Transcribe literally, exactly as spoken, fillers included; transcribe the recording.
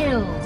Kill.